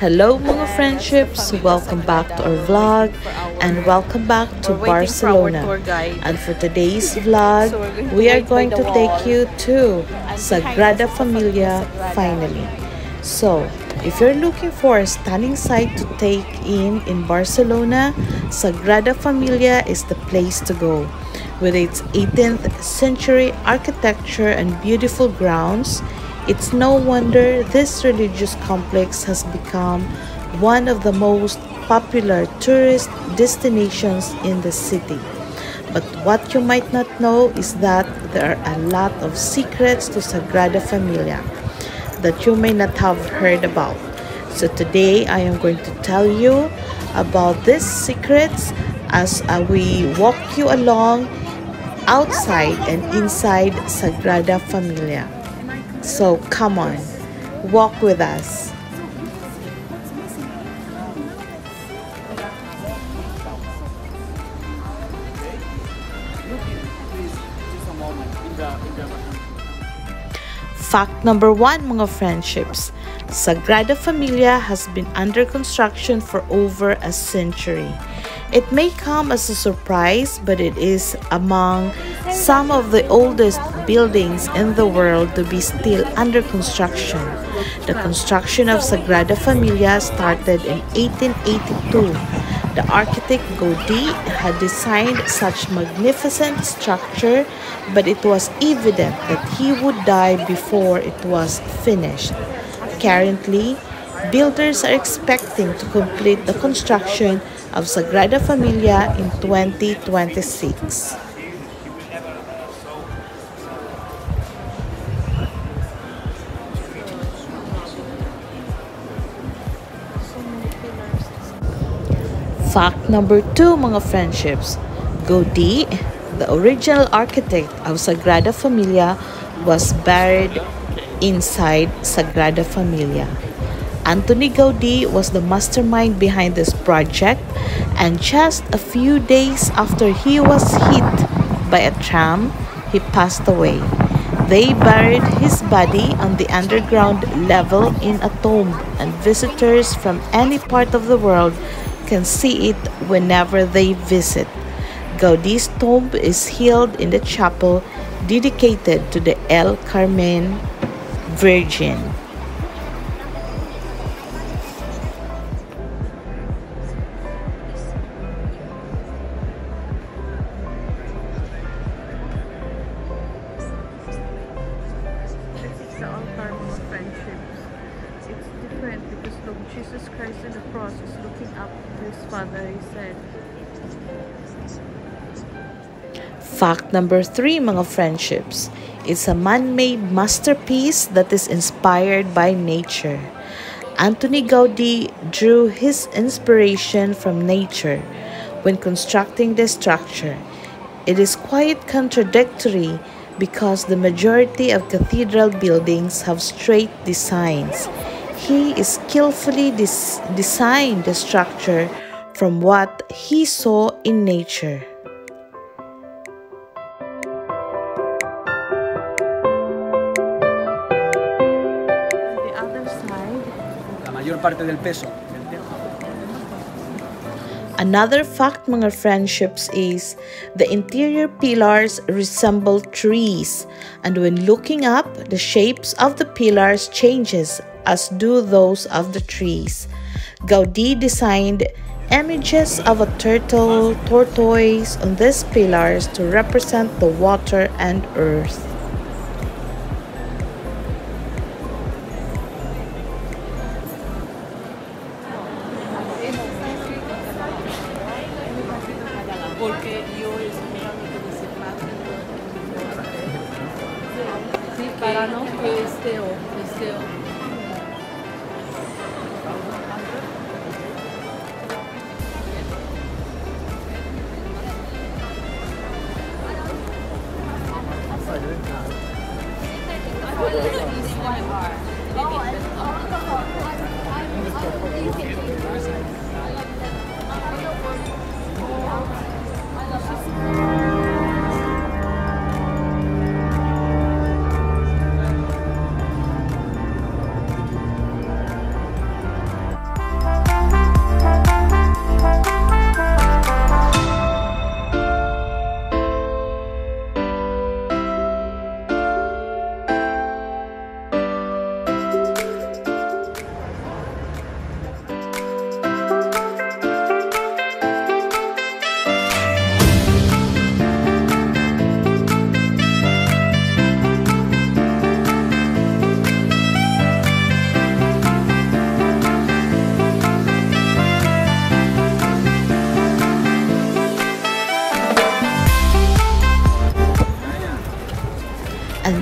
Hello mga friendships, welcome back to our vlog and welcome back to Barcelona. And for today's vlog, we are going to take you to Sagrada Familia finally. So, if you're looking for a stunning sight to take in Barcelona, Sagrada Familia is the place to go. With its 18th century architecture and beautiful grounds, it's no wonder this religious complex has become one of the most popular tourist destinations in the city. But what you might not know is that there are a lot of secrets to Sagrada Familia that you may not have heard about. So today I am going to tell you about these secrets as we walk you along outside and inside Sagrada Familia. So come on, walk with us. Fact number one, mga friendships, Sagrada Familia has been under construction for over a century. It may come as a surprise, but it is among some of the oldest buildings in the world to be still under construction. The construction of Sagrada Familia started in 1882. The architect Gaudí had designed such magnificent structure, but it was evident that he would die before it was finished. Currently, builders are expecting to complete the construction of Sagrada Familia in 2026. Fact number two, mga friendships, Gaudí, the original architect of Sagrada Familia, was buried inside Sagrada Familia. Antoni Gaudí was the mastermind behind this project, and just a few days after he was hit by a tram, he passed away. They buried his body on the underground level in a tomb, and visitors from any part of the world can see it whenever they visit. Gaudí's tomb is held in the chapel dedicated to the El Carmen Virgin. Jesus Christ on the cross is looking up to his Father, he said. Fact number three, mga friendships. It's a man-made masterpiece that is inspired by nature. Antoni Gaudí drew his inspiration from nature when constructing the structure. It is quite contradictory because the majority of cathedral buildings have straight designs. He skillfully designed the structure from what he saw in nature. The other side. La mayor parte del peso. Another fact, mga friendships, is the interior pillars resemble trees, and when looking up, the shapes of the pillars changes, as do those of the trees. Gaudí designed images of a turtle, tortoise on these pillars to represent the water and earth.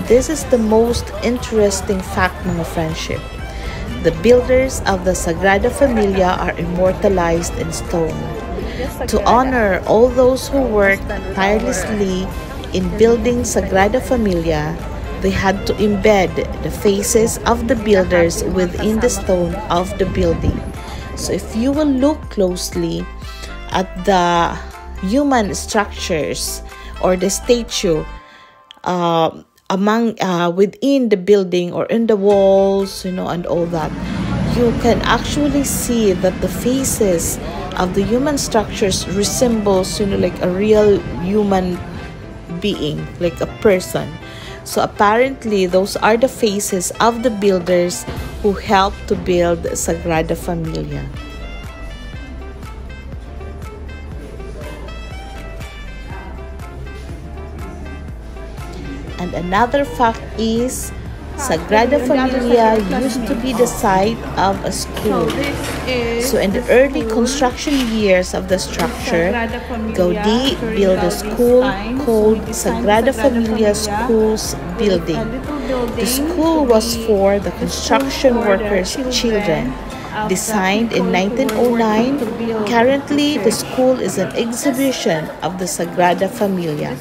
This is the most interesting fact, mga friendship. The builders of the Sagrada Familia are immortalized in stone to honor all those who worked tirelessly in building Sagrada Familia. They had to embed the faces of the builders within the stone of the building. So if you will look closely at the human structures or the statue within the building or in the walls, you know, and all that, you can actually see that the faces of the human structures resembles, you know, like a real human being, like a person. So apparently, those are the faces of the builders who helped to build Sagrada Familia. And another fact is, Sagrada Familia used to be the site of a school. So in the early construction years of the structure, Gaudí built a school called Sagrada Familia Schools Building. The school was for the construction workers' children. Designed in 1909, currently the school is an exhibition of the Sagrada Familia.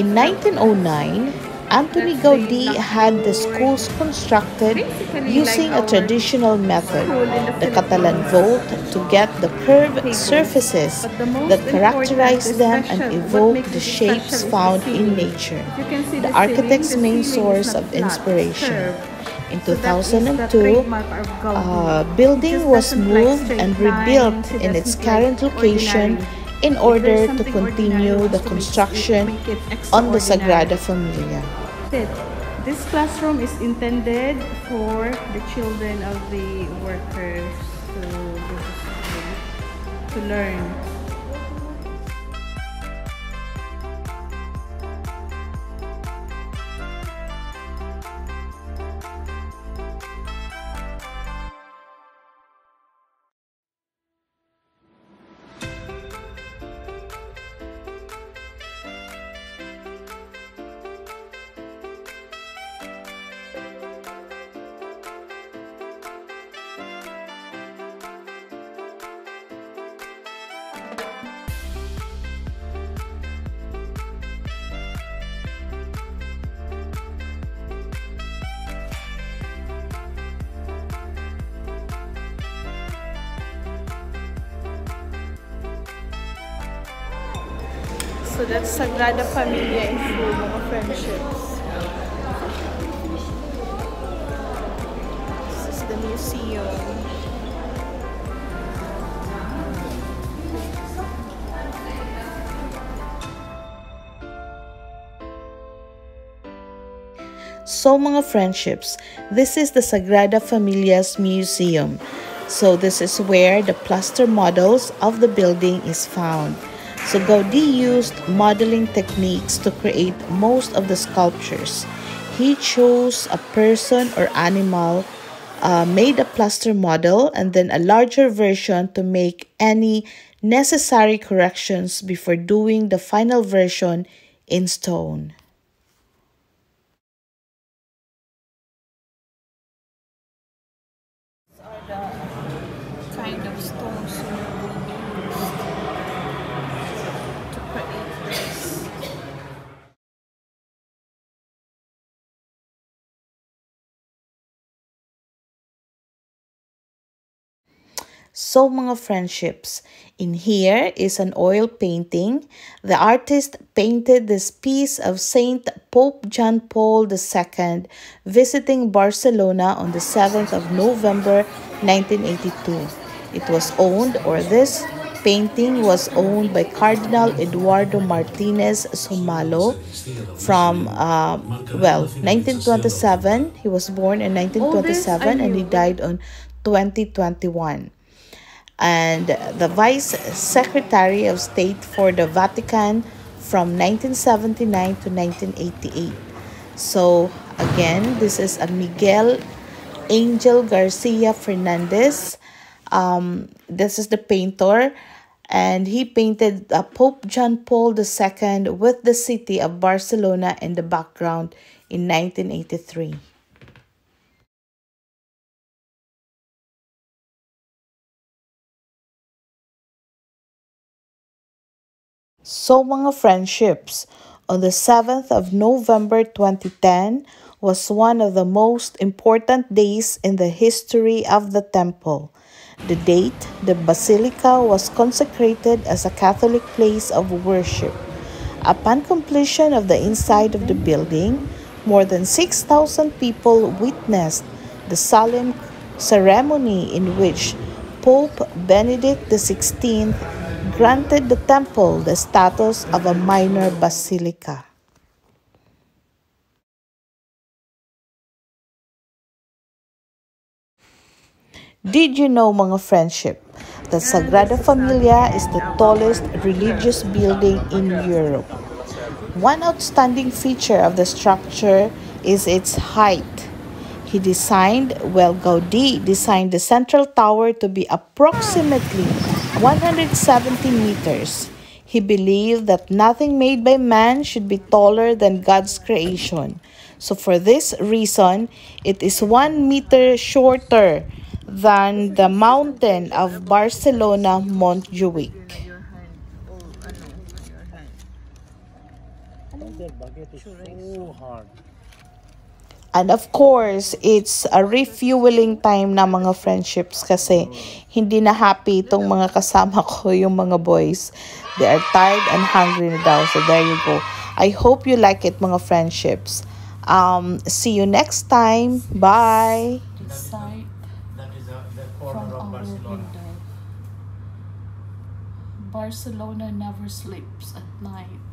In 1909, Antoni Gaudí had the schools constructed using a traditional method, the Catalan vault, to get the curved surfaces that characterize them and evoke the shapes found in nature, the architect's main source of inspiration. In 2002, building was moved and rebuilt in its current location in order to continue the construction on the Sagrada Familia. This classroom is intended for the children of the workers to learn. So that's Sagrada Familia in full, mga friendships. This is the museum. So mga friendships, this is the Sagrada Familia's museum. So this is where the plaster models of the building is found. So Gaudí used modeling techniques to create most of the sculptures. He chose a person or animal, made a plaster model, and then a larger version to make any necessary corrections before doing the final version in stone. These are the kind of stones . So mga friendships, in here is an oil painting. The artist painted this piece of Saint Pope John Paul II visiting Barcelona on the 7th of November 1982. It was owned, or this painting was owned, by Cardinal Eduardo Martinez Somalo from, well, 1927. He was born in 1927 and he died on 2021. And the Vice Secretary of State for the Vatican from 1979 to 1988. So again, this is a Miguel Angel Garcia Fernandez. This is the painter, and he painted Pope John Paul II with the city of Barcelona in the background in 1983. So mga friendships, on the 7th of November 2010 was one of the most important days in the history of the temple. The date, the Basilica was consecrated as a Catholic place of worship. Upon completion of the inside of the building, more than 6,000 people witnessed the solemn ceremony in which Pope Benedict XVI granted the temple the status of a minor basilica. Did you know, mga friendship, that Sagrada Familia is the tallest religious building in Europe? One outstanding feature of the structure is its height. Gaudí designed the central tower to be approximately 170 meters. He believed that nothing made by man should be taller than God's creation. So for this reason, it is 1 meter shorter than the mountain of Barcelona, Montjuic. And of course, it's a refueling time na mga friendships kasi hindi na happy itong mga kasama ko, yung mga boys. They are tired and hungry na daw. So there you go. I hope you like it, mga friendships. See you next time. Bye! From our window. Barcelona never sleeps at night.